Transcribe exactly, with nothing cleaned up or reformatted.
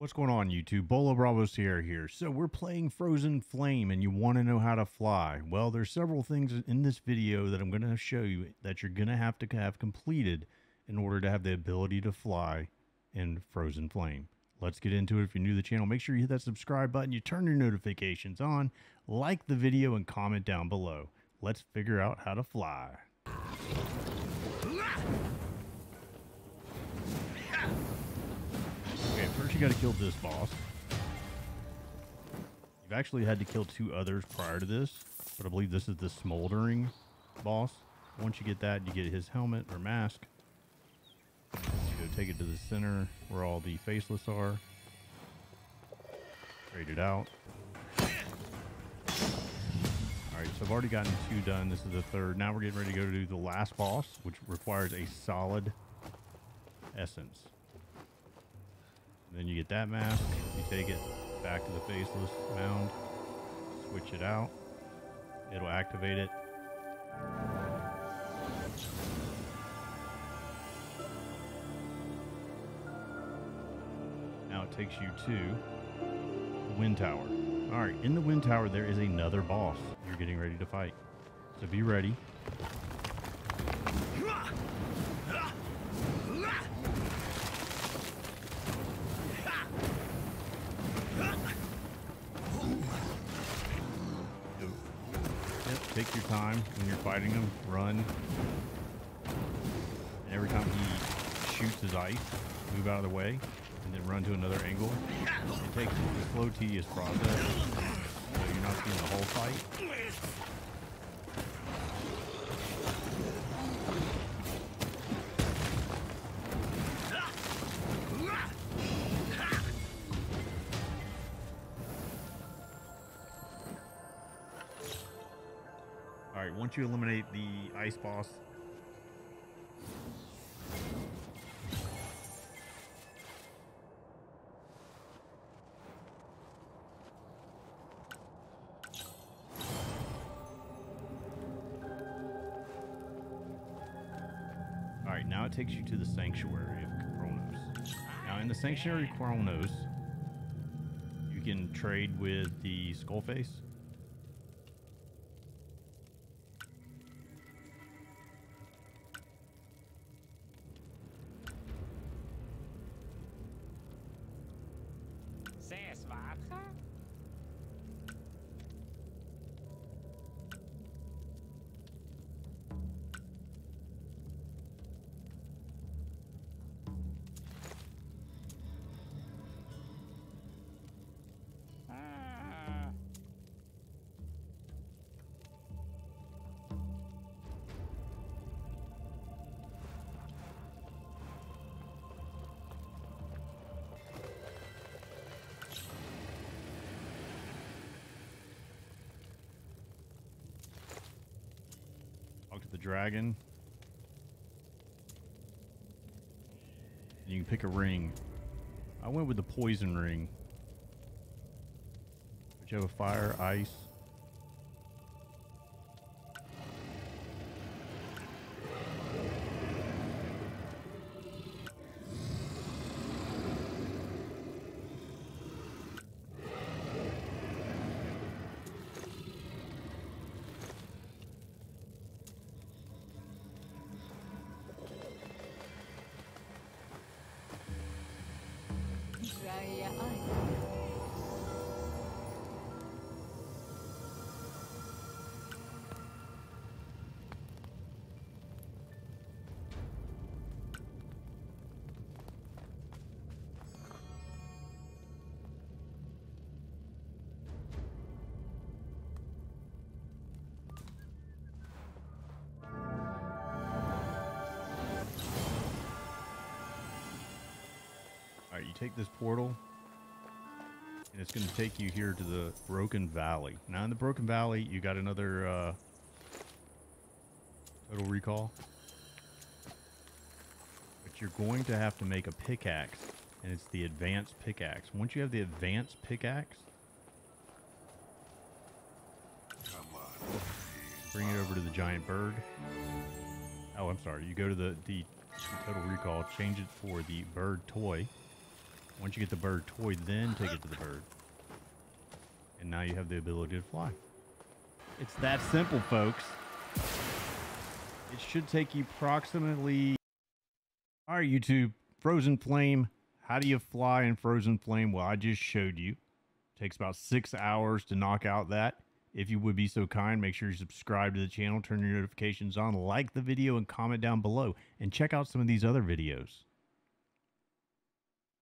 What's going on, YouTube? Bolo Bravo Sierra here. So we're playing Frozen Flame and you want to know how to fly. Well, there's several things in this video that I'm going to show you that you're going to have to have completed in order to have the ability to fly in Frozen Flame. Let's get into it. If you're new to the channel, make sure you hit that subscribe button, you turn your notifications on, like the video, and comment down below. Let's figure out how to fly. First, you got to kill this boss. You've actually had to kill two others prior to this, but I believe this is the smoldering boss. Once you get that, you get his helmet or mask. You go take it to the center where all the faceless are. Trade it out. All right, so I've already gotten two done. This is the third. Now we're getting ready to go to the last boss, which requires a solid essence. Then you get that mask, you take it back to the faceless mound, switch it out, it'll activate it. Now it takes you to the wind tower. All right, in the wind tower, there is another boss you're getting ready to fight. So be ready. Take your time when you're fighting him, run. And every time he shoots his ice, move out of the way and then run to another angle. It takes a slow, tedious process, so you're not seeing the whole fight. Once you eliminate the ice boss, all right, now it takes you to the sanctuary of Kronos. Now in the sanctuary of Kronos, you can trade with the Skullface. To the dragon, and you can pick a ring. I went with the poison ring, which have a fire, ice. You take this portal and it's going to take you here to the Broken Valley. Now in the Broken Valley, you got another uh, Total Recall, but you're going to have to make a pickaxe, and it's the Advanced Pickaxe. Once you have the Advanced Pickaxe, come on, bring it over to the giant bird. Oh, I'm sorry. You go to the, the Total Recall, change it for the bird toy. Once you get the bird toy, then take it to the bird. And now you have the ability to fly. It's that simple, folks. It should take you approximately... All right, YouTube. Frozen Flame. How do you fly in Frozen Flame? Well, I just showed you. It takes about six hours to knock out that. If you would be so kind, make sure you subscribe to the channel, turn your notifications on, like the video, and comment down below. And check out some of these other videos.